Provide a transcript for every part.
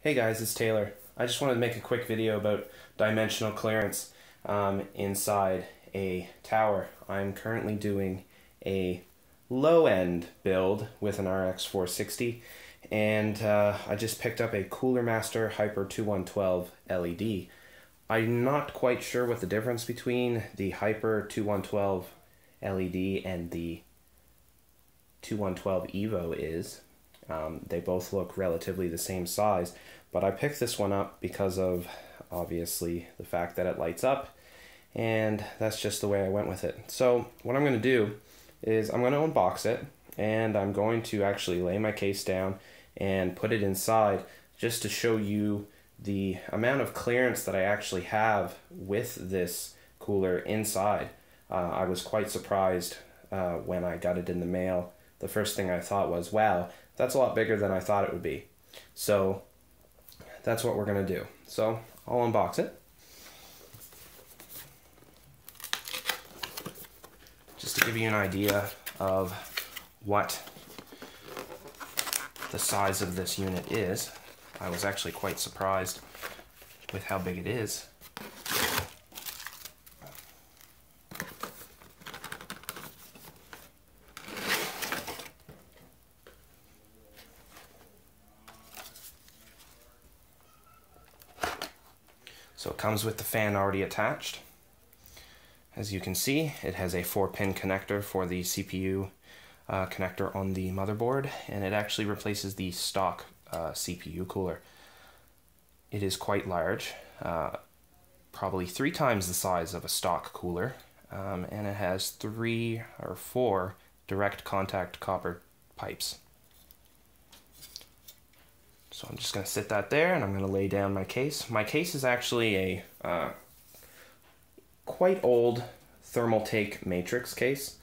Hey guys, it's Taylor. I just wanted to make a quick video about dimensional clearance inside a tower. I'm currently doing a low-end build with an RX 460 and I just picked up a Cooler Master Hyper 212 LED. I'm not quite sure what the difference between the Hyper 212 LED and the 212 Evo is. They both look relatively the same size, but I picked this one up because of, obviously, the fact that it lights up, and that's just the way I went with it. So what I'm going to do is I'm going to unbox it, and I'm going to actually lay my case down and put it inside just to show you the amount of clearance that I actually have with this cooler inside. I was quite surprised when I got it in the mail. The first thing I thought was, wow, that's a lot bigger than I thought it would be. So that's what we're gonna do. So I'll unbox it. Just to give you an idea of what the size of this unit is. I was actually quite surprised with how big it is. So it comes with the fan already attached. As you can see, it has a 4-pin connector for the CPU connector on the motherboard, and it actually replaces the stock CPU cooler. It is quite large, probably 3 times the size of a stock cooler, and it has 3 or 4 direct contact copper pipes. So I'm just going to sit that there and I'm going to lay down my case. My case is actually a quite old Thermaltake Matrix case.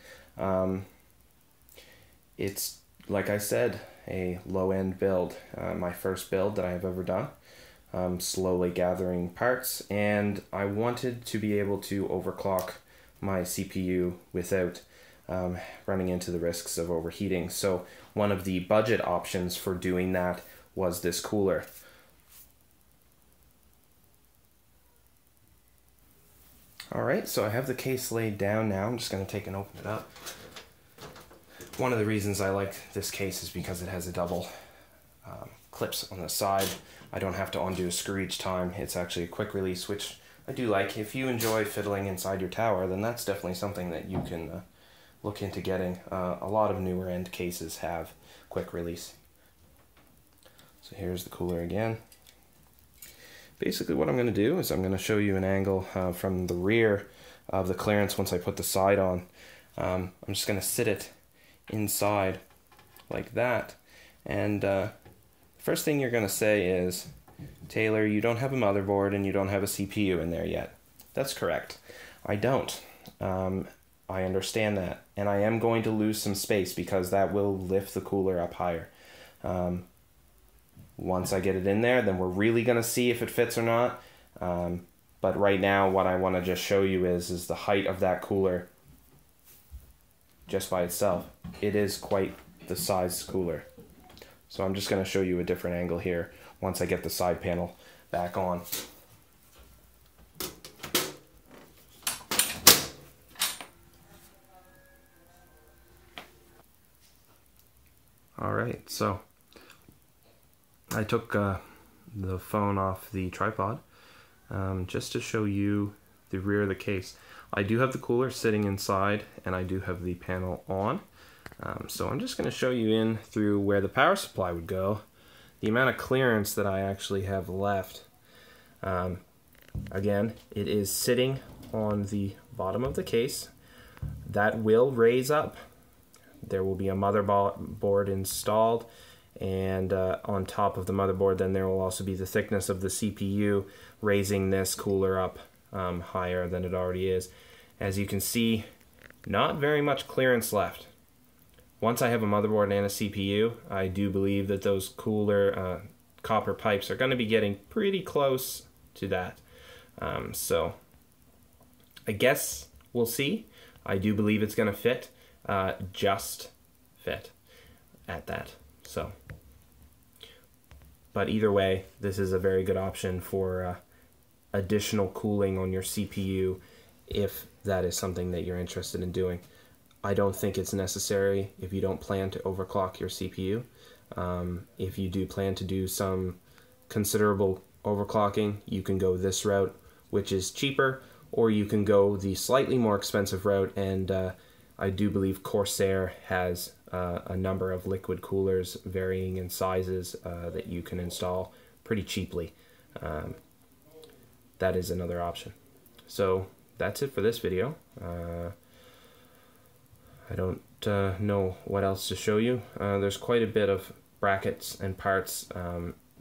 It's, like I said, a low-end build. My first build that I have ever done. I'm slowly gathering parts, and I wanted to be able to overclock my CPU without running into the risks of overheating. So one of the budget options for doing that was this cooler. Alright, so I have the case laid down now. I'm just going to take and open it up. One of the reasons I like this case is because it has a double clips on the side. I don't have to undo a screw each time. It's actually a quick release, which I do like. If you enjoy fiddling inside your tower, then that's definitely something that you can look into getting. A lot of newer end cases have quick release. So here's the cooler again. Basically what I'm going to do is I'm going to show you an angle from the rear of the clearance once I put the side on. I'm just going to sit it inside like that. And first thing you're going to say is, Taylor, you don't have a motherboard and you don't have a CPU in there yet. That's correct. I don't. I understand that. And I am going to lose some space because that will lift the cooler up higher. Once I get it in there, then we're really going to see if it fits or not. But right now, what I want to just show you is the height of that cooler just by itself. It is quite the size cooler. So I'm just going to show you a different angle here once I get the side panel back on. All right, so I took the phone off the tripod just to show you the rear of the case. I do have the cooler sitting inside and I do have the panel on. So I'm just going to show you in through where the power supply would go, the amount of clearance that I actually have left. Again, it is sitting on the bottom of the case. That will raise up. There will be a motherboard installed. And on top of the motherboard, then there will also be the thickness of the CPU, raising this cooler up higher than it already is. As you can see, not very much clearance left. Once I have a motherboard and a CPU, I do believe that those cooler copper pipes are going to be getting pretty close to that. So I guess we'll see. I do believe it's going to fit, just fit at that. So But either way, this is a very good option for additional cooling on your CPU if that is something that you're interested in doing. I don't think it's necessary if you don't plan to overclock your CPU. If you do plan to do some considerable overclocking, you can go this route, which is cheaper, or you can go the slightly more expensive route, and I do believe Corsair has a number of liquid coolers varying in sizes that you can install pretty cheaply. That is another option. So that's it for this video. I don't know what else to show you. There's quite a bit of brackets and parts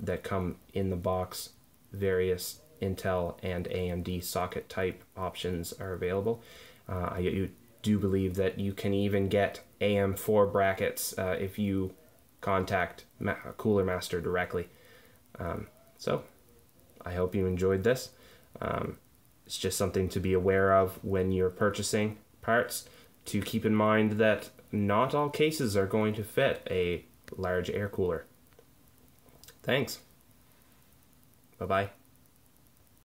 that come in the box. Various Intel and AMD socket type options are available. I do believe that you can even get AM4 brackets if you contact Cooler Master directly. So I hope you enjoyed this. It's just something to be aware of when you're purchasing parts, to keep in mind that not all cases are going to fit a large air cooler. Thanks. Bye-bye.